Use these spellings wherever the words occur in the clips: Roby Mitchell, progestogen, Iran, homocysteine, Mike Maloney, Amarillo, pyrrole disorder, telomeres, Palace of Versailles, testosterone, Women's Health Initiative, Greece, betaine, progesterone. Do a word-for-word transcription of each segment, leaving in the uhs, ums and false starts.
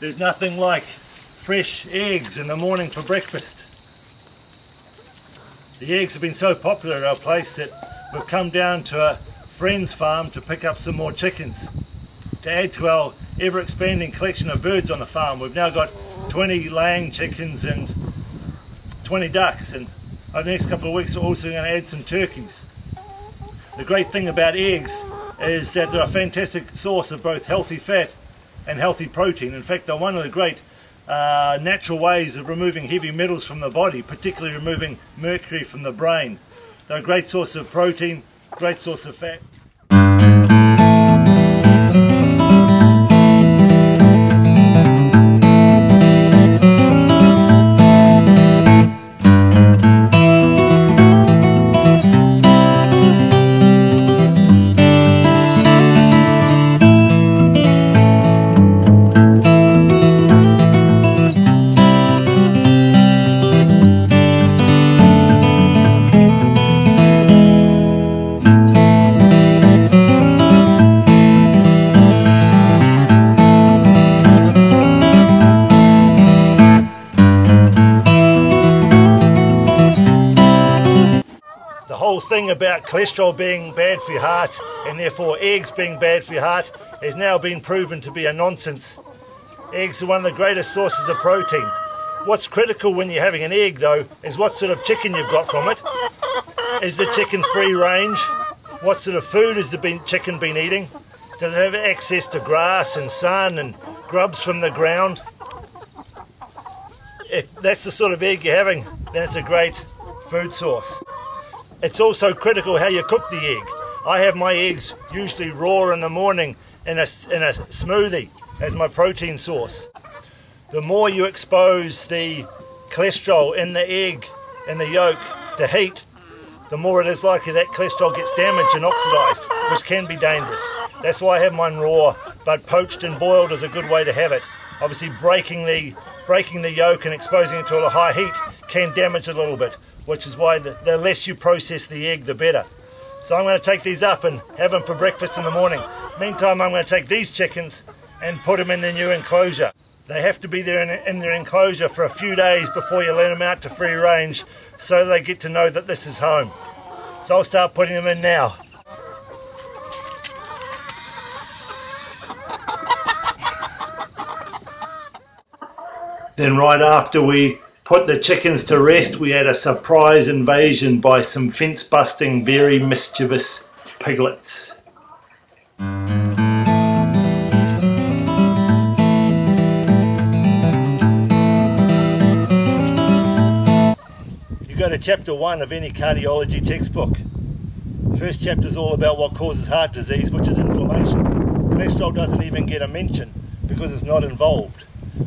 There's nothing like fresh eggs in the morning for breakfast. The eggs have been so popular at our place that we've come down to a friend's farm to pick up some more chickens to add to our ever-expanding collection of birds on the farm. We've now got twenty laying chickens and twenty ducks, and over the next couple of weeks we're also going to add some turkeys. The great thing about eggs is that they're a fantastic source of both healthy fat and healthy protein. In fact, they're one of the great uh, natural ways of removing heavy metals from the body, particularly removing mercury from the brain. They're a great source of protein, great source of fat. Thing about cholesterol being bad for your heart and therefore eggs being bad for your heart has now been proven to be a nonsense. Eggs are one of the greatest sources of protein. What's critical when you're having an egg though is what sort of chicken you've got from it. Is the chicken free range? What sort of food has the chicken been eating? Does it have access to grass and sun and grubs from the ground? If that's the sort of egg you're having, then it's a great food source. It's also critical how you cook the egg. I have my eggs usually raw in the morning in a, in a smoothie as my protein source. The more you expose the cholesterol in the egg and the yolk to heat, the more it is likely that cholesterol gets damaged and oxidized, which can be dangerous. That's why I have mine raw, but poached and boiled is a good way to have it. Obviously breaking the, breaking the yolk and exposing it to a high heat can damage it a little bit, which is why the, the less you process the egg, the better. So I'm going to take these up and have them for breakfast in the morning. Meantime, I'm going to take these chickens and put them in their new enclosure. They have to be there in, in their enclosure for a few days before you let them out to free range, so they get to know that this is home. So I'll start putting them in now. Then right after we put the chickens to rest, we had a surprise invasion by some fence-busting, very mischievous piglets. You go to chapter one of any cardiology textbook. First chapter is all about what causes heart disease, which is inflammation. Cholesterol doesn't even get a mention because it's not involved.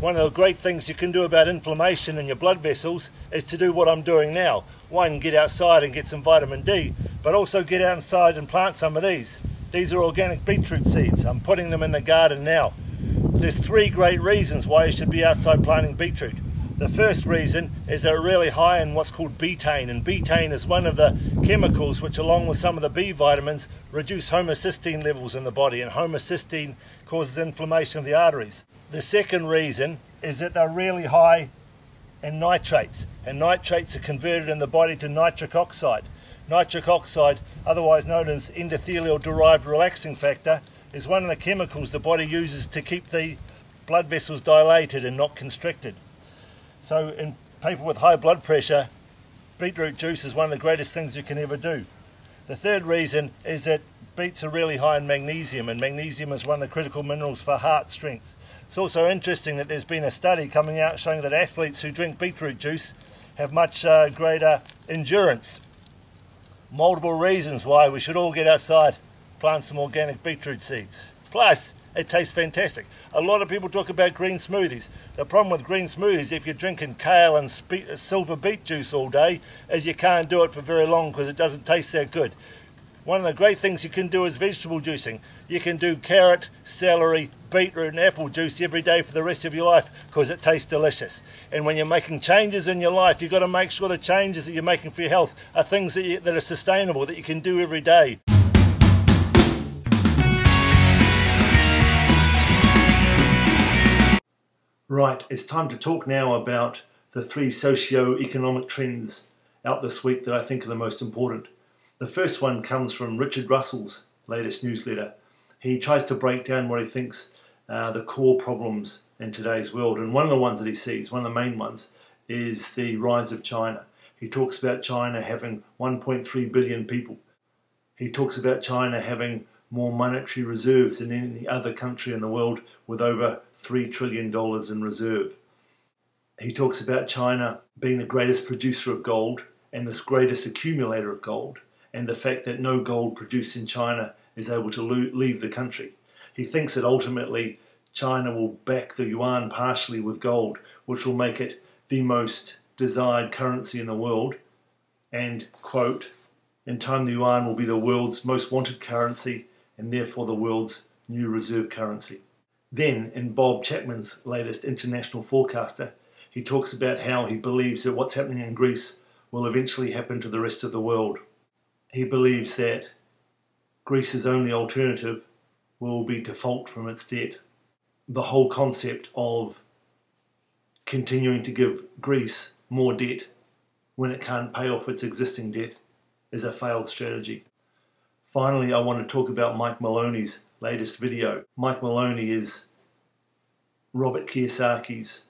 One of the great things you can do about inflammation in your blood vessels is to do what I'm doing now. One, get outside and get some vitamin D, but also get outside and plant some of these. These are organic beetroot seeds. I'm putting them in the garden now. There's three great reasons why you should be outside planting beetroot. The first reason is they're really high in what's called betaine, and betaine is one of the chemicals which, along with some of the B vitamins, reduce homocysteine levels in the body, and homocysteine causes inflammation of the arteries. The second reason is that they're really high in nitrates, and nitrates are converted in the body to nitric oxide. Nitric oxide, otherwise known as endothelial-derived relaxing factor, is one of the chemicals the body uses to keep the blood vessels dilated and not constricted. So in people with high blood pressure, beetroot juice is one of the greatest things you can ever do. The third reason is that beets are really high in magnesium, and magnesium is one of the critical minerals for heart strength. It's also interesting that there's been a study coming out showing that athletes who drink beetroot juice have much uh, greater endurance. Multiple reasons why we should all get outside, plant some organic beetroot seeds. Plus, it tastes fantastic. A lot of people talk about green smoothies. The problem with green smoothies, if you're drinking kale and silver beet juice all day, is you can't do it for very long because it doesn't taste that good. One of the great things you can do is vegetable juicing. You can do carrot, celery, beetroot and apple juice every day for the rest of your life because it tastes delicious. And when you're making changes in your life, you've got to make sure the changes that you're making for your health are things that, you, that are sustainable, that you can do every day. Right, it's time to talk now about the three socio-economic trends out this week that I think are the most important. The first one comes from Richard Russell's latest newsletter. He tries to break down what he thinks are the core problems in today's world. And one of the ones that he sees, one of the main ones, is the rise of China. He talks about China having one point three billion people. He talks about China having more monetary reserves than any other country in the world, with over three trillion dollars in reserve. He talks about China being the greatest producer of gold and the greatest accumulator of gold, and the fact that no gold produced in China is able to leave the country. He thinks that ultimately China will back the yuan partially with gold, which will make it the most desired currency in the world, and, quote, in time the yuan will be the world's most wanted currency and therefore the world's new reserve currency. Then, in Bob Chapman's latest International Forecaster, he talks about how he believes that what's happening in Greece will eventually happen to the rest of the world. He believes that Greece's only alternative will be default from its debt. The whole concept of continuing to give Greece more debt when it can't pay off its existing debt is a failed strategy. Finally, I want to talk about Mike Maloney's latest video. Mike Maloney is Robert Kiyosaki's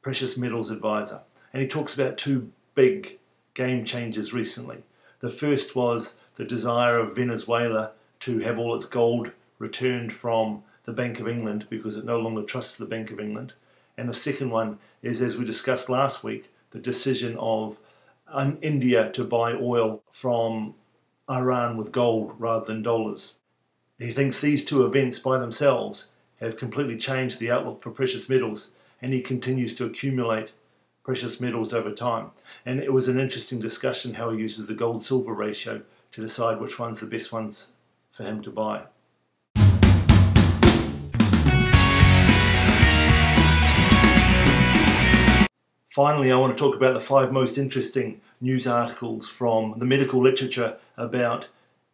precious metals advisor, and he talks about two big game changers recently. The first was the desire of Venezuela to have all its gold returned from the Bank of England because it no longer trusts the Bank of England. And the second one is, as we discussed last week, the decision of India to buy oil from Iran with gold rather than dollars. He thinks these two events by themselves have completely changed the outlook for precious metals, and he continues to accumulate precious metals over time. And it was an interesting discussion how he uses the gold-silver ratio to decide which one's the best ones for him to buy. Finally, I want to talk about the five most interesting news articles from the medical literature about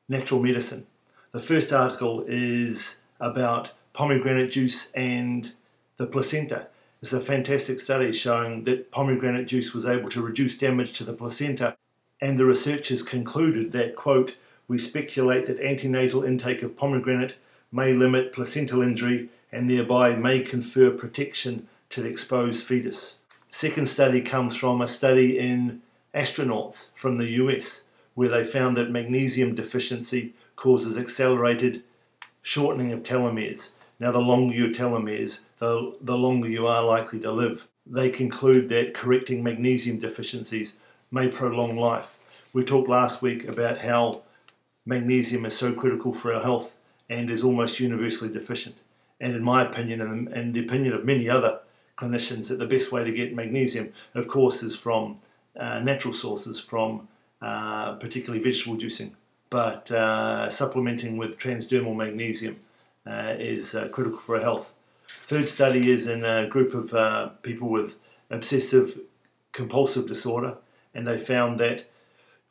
natural medicine. The first article is about pomegranate juice and the placenta. It's a fantastic study showing that pomegranate juice was able to reduce damage to the placenta, and the researchers concluded that, quote, we speculate that antenatal intake of pomegranate may limit placental injury and thereby may confer protection to the exposed fetus. Second study comes from a study in astronauts from the U S, where they found that magnesium deficiency causes accelerated shortening of telomeres. Now, the longer your telomeres, the, the longer you are likely to live. They conclude that correcting magnesium deficiencies may prolong life. We talked last week about how magnesium is so critical for our health and is almost universally deficient. And in my opinion, and, and the opinion of many other clinicians, that the best way to get magnesium, of course, is from uh, natural sources, from uh, particularly vegetable juicing, but uh, supplementing with transdermal magnesium uh, is uh, critical for health. Third study is in a group of uh, people with obsessive compulsive disorder, and they found that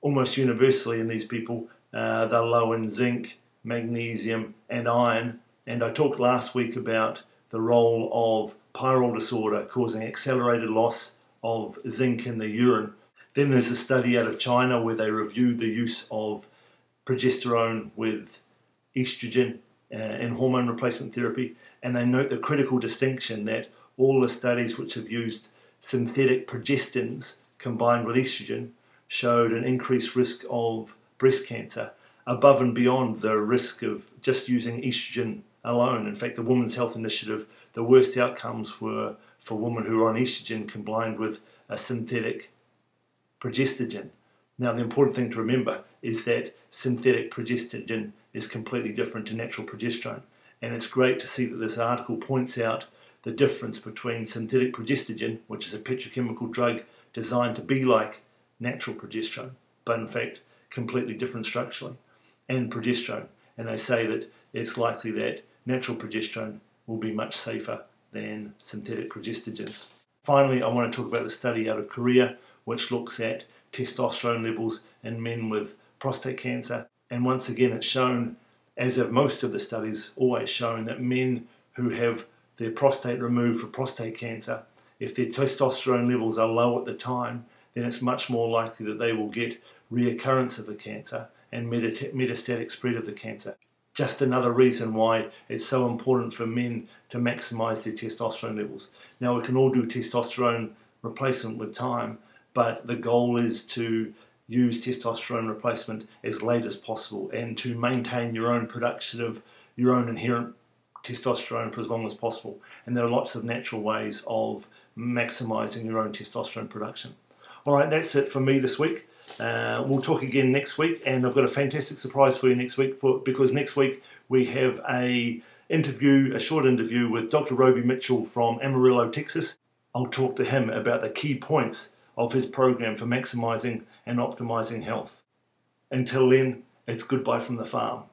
almost universally in these people uh, they're low in zinc, magnesium and iron. And I talked last week about the role of pyrrole disorder causing accelerated loss of zinc in the urine. Then there's a study out of China where they reviewed the use of progesterone with estrogen uh, in hormone replacement therapy, and they note the critical distinction that all the studies which have used synthetic progestins combined with estrogen showed an increased risk of breast cancer above and beyond the risk of just using estrogen alone. In fact, the Women's Health Initiative, the worst outcomes were for women who were on estrogen combined with a synthetic progestogen. Now, the important thing to remember is that synthetic progestogen is completely different to natural progesterone. And it's great to see that this article points out the difference between synthetic progestogen, which is a petrochemical drug designed to be like natural progesterone, but in fact completely different structurally, and progesterone. And they say that it's likely that natural progesterone will be much safer than synthetic progestogens. Finally, I want to talk about the study out of Korea, which looks at testosterone levels in men with prostate cancer. And once again, it's shown, as have most of the studies always shown, that men who have their prostate removed for prostate cancer, if their testosterone levels are low at the time, then it's much more likely that they will get reoccurrence of the cancer and metastatic spread of the cancer. Just another reason why it's so important for men to maximise their testosterone levels. Now, we can all do testosterone replacement with time, but the goal is to use testosterone replacement as late as possible and to maintain your own production of your own inherent testosterone for as long as possible. And there are lots of natural ways of maximising your own testosterone production. All right, that's it for me this week. Uh, we'll talk again next week, and I've got a fantastic surprise for you next week for, because next week we have a interview, a short interview with Doctor Roby Mitchell from Amarillo, Texas. I'll talk to him about the key points of his program for maximising and optimising health. Until then, it's goodbye from the farm.